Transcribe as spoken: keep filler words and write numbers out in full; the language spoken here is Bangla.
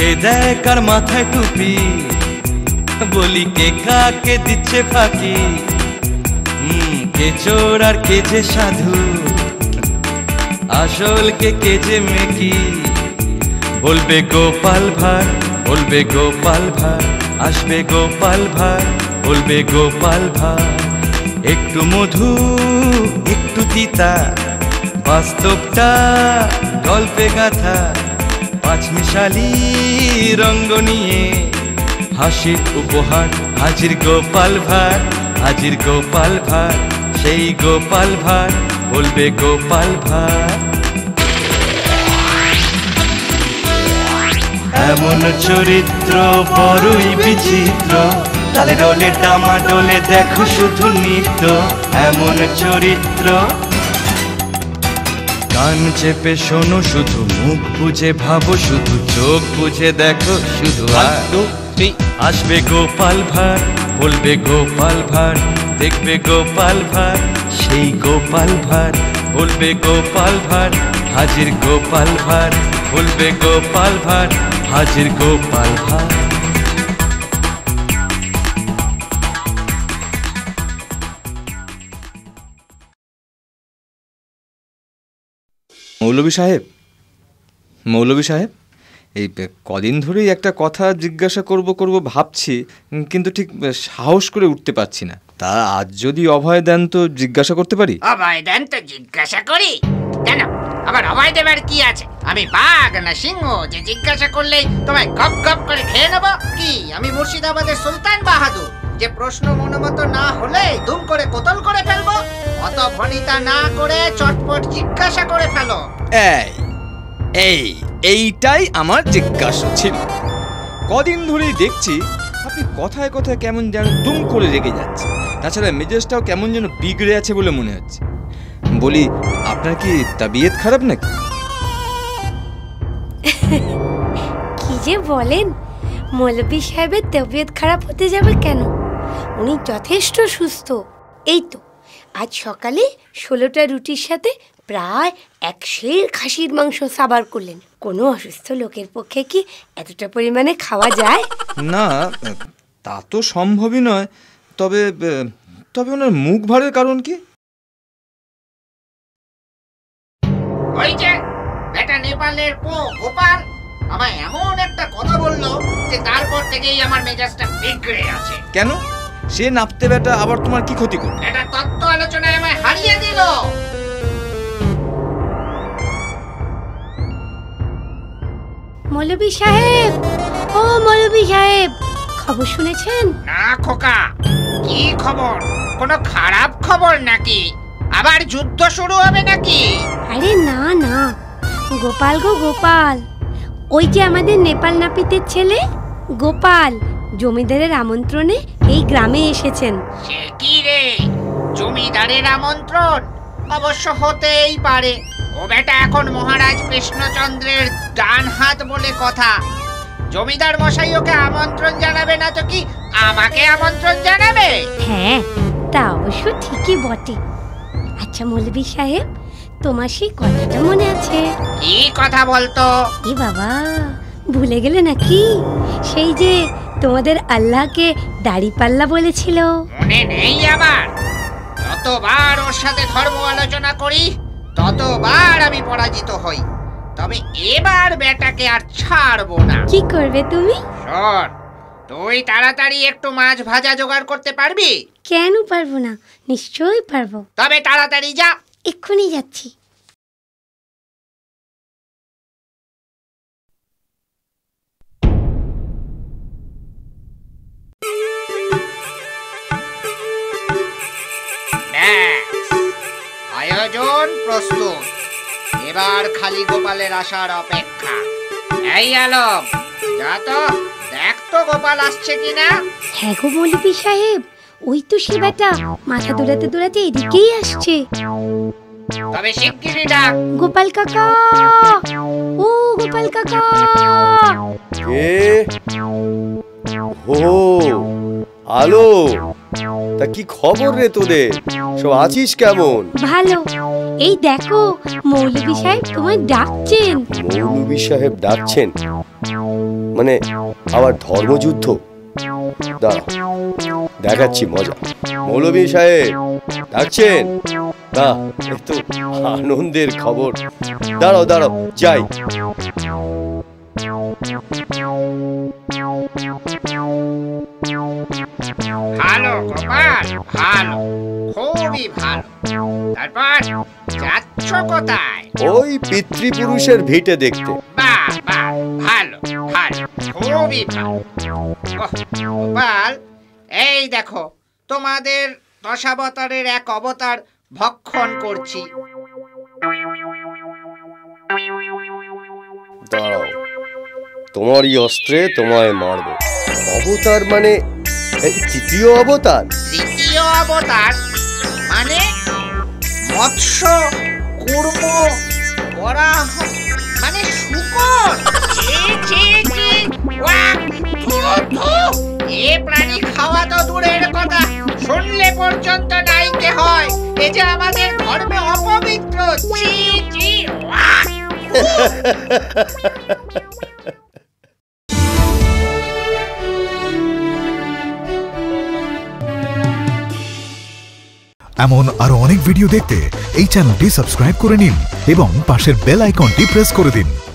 কে দেয় কার মাথায় টুপি, বলি কে কাকে দিচ্ছে ফাঁকি, কে চোর আর কে যে সাধু, আসল কে কে যে মেকি। বলবে গোপাল ভাঁড়, বলবে গোপাল ভাঁড়, আসবে গোপাল ভাঁড়, বলবে গোপাল ভাঁড়। একটু মধু একটু তিতা, বাস্তবটা গল্পে গাথা, পাঁচ মিশালি রঙ্গ নিয়ে হাসির উপহার। হাজির গোপাল ভাঁড়, হাজির গোপাল ভাঁড়, সেই গোপাল ভাঁড়, বলবে গোপাল ভাঁড়। এমন চরিত্র বড়ই বিচিত্র, তালে ডোলে ডামা ডোলে দেখো শুধু নৃত্য। এমন চরিত্র, কান চেপে শোনো শুধু, মুখ বুঝে ভাবো শুধু, চোখ বুঝে দেখো শুধু। আসবে গোপাল ভাঁড়, বলবে গোপাল ভাঁড়, দেখবে গোপাল ভাঁড়, সেই গোপাল ভাঁড়, বলবে গোপাল ভাঁড়। হাজির গোপাল ভাঁড়, বলবে গোপাল ভাঁড়, হাজির গোপাল ভাঁড়। মৌলভী সাহেব, মৌলভী সাহেব, এই কদিন ধরেই একটা কথা জিজ্ঞাসা করব করব ভাবছি, কিন্তু ঠিক সাহস করে উঠতে পারছি না। তা আজ যদি অভয় দেন তো জিজ্ঞাসা করতে পারি? অভয় দেন তো জিজ্ঞাসা করি। কেন, আবার অভয় দেবার কি আছে? আমি বাঘ না সিংহ যে জিজ্ঞাসা করলে তোমায় গপ গপ করে খেয়ে নেব? কি আমি মুর্শিদাবাদের সুলতান বাহাদুর যে প্রশ্ন মনোমতো না হলে ধুম করে কোতল করে ফেলবো? অত ভনিতা না করে চটপট জিজ্ঞাসা করে ফেলো। এই এই এইটাই আমার জিজ্ঞাসা ছিল। কদিন ধরেই দেখছি আপনি কথায় কথায় কেমন যেন দুম করে রেগে যাচ্ছে, তাছাড়া মেজাজটাও কেমন যেন বিগড়ে আছে বলে মনে হচ্ছে। বলি, আপনার কি তবিয়ত খারাপ নাকি? কি যে বলেন, মৌলভী সাহেবের তবিয়ত খারাপ হতে যাবে কেন? উনি যথেষ্ট সুস্থ। এই তো আজ সকালে ষোলোটা রুটির সাথে প্রায় এক সের খাসির মাংস সাবার করলেন। কোনো অসুস্থ লোকের পক্ষে কি এতটা পরিমাণে খাওয়া যায়? না, তা তো সম্ভবই নয়। তবে তবে ওনার মুখ ভারের কারণ কি? ওই যে বেটা নেপালের পো গোপাল আমায় এমন একটা কথা বললো যে তারপর থেকেই আমার মেজাজটা বিগড়ে আছে। কেন, সে নাপতে বেটা আবার তোমার কি ক্ষতি করলো? এটা তত্ত্ব আলোচনায় আমায় হারিয়ে দিল। মৌলভী সাহেব, ও মৌলভী সাহেব, খবর শুনেছেন? না খোকা, কি খবর? কোনো খারাপ খবর নাকি? আবার যুদ্ধ শুরু হবে নাকি? আরে না না গোপাল গো গোপাল, ওই যে আমাদের নেপাল নাপিতের ছেলে গোপাল জমিদারের আমন্ত্রণে এই গ্রামে এসেছেন। সে কি রে, জমিদারের আমন্ত্রণ? অবশ্য হতেই পারে, ও বেটা এখন মহারাজ কৃষ্ণচন্দ্রের ডান হাত বলে কথা। জমিদার মশাই ওকে আমন্ত্রণ জানাবে না তো কি আমাকে আমন্ত্রণ জানাবে? হ্যাঁ, তা অবশ্য ঠিকই বটে। আচ্ছা মৌলভী সাহেব, তোমার সেই কথাটা মনে আছে? কি কথা বলতো? এ বাবা, ভুলে গেলে নাকি? সেই যে তোমাদের আল্লাহকে দাড়ি পাল্লা বলেছিল। মনে নেই আমার? যতবার ওর সাথে ধর্ম আলোচনা করি ততবার আমি পরাজিত হই, তবে এবার বেটাকে আর ছাড়বো না। কি করবে তুমি? শোন, তুই তাড়াতাড়ি একটু মাছ ভাজা জোগাড় করতে পারবি? কেন পারবো না, নিশ্চয়ই পারবো। তবে তাড়াতাড়ি যা। এক্ষুনি যাচ্ছি। আয়োজন প্রস্তুত, এবার খালি গোপালের আসার অপেক্ষা। এই আলম, যা তো দেখ তো গোপাল আসছে কিনা। হ্যাঁ গো মৌলভী সাহেব, ওই তো সেবাটা মাথা দৌড়াতে দৌড়াতে এদিকেই আসছে। তবে শিগগিরই ডাক। গোপাল কাকা, ও গোপাল কাকা। কে? ও আলো, তা কি খবর রে তোদের? সব আছিস কেমন? ভালো। এই দেখো মৌলভী সাহেব তোমায় ডাকছেন। মৌলভী সাহেব ডাকছেন? মানে আবার ধর্মযুদ্ধ? দাঁড়া দেখাচ্ছি মজা। মৌলভী সাহেব ডাকছেন। বাহ, এত আনন্দের খবর। দাঁড়াও দাঁড়াও যাই। ভালো গোপাল, ভালো, খুবই ভালো। তারপর যাচ্ছ কোথায়? ওই পিতৃপুরুষের ভিটে দেখতে। বাহ বাহ, ভালো ভালো, খুবই ভালো। গোপাল, এই দেখো তোমাদের দশাবতারের এক অবতার ভক্ষণ করছি। দাঁড়াও, তোমারই অস্ত্রে তোমায় মারব। অবতার মানে তৃতীয় অবতার? তৃতীয় অবতার মানে মৎস্য কুর্ম বরাহ মানে শুকর। এ প্রাণী খাওয়া তো দূরের কথা, শুনলে পর্যন্ত নাইতে হয়। এ যে আমাদের ধর্মে অপবিত্র। এমন আরো অনেক ভিডিও দেখতে এই চ্যানেলটি সাবস্ক্রাইব করে নিন এবং পাশের বেল আইকনটি প্রেস করে দিন।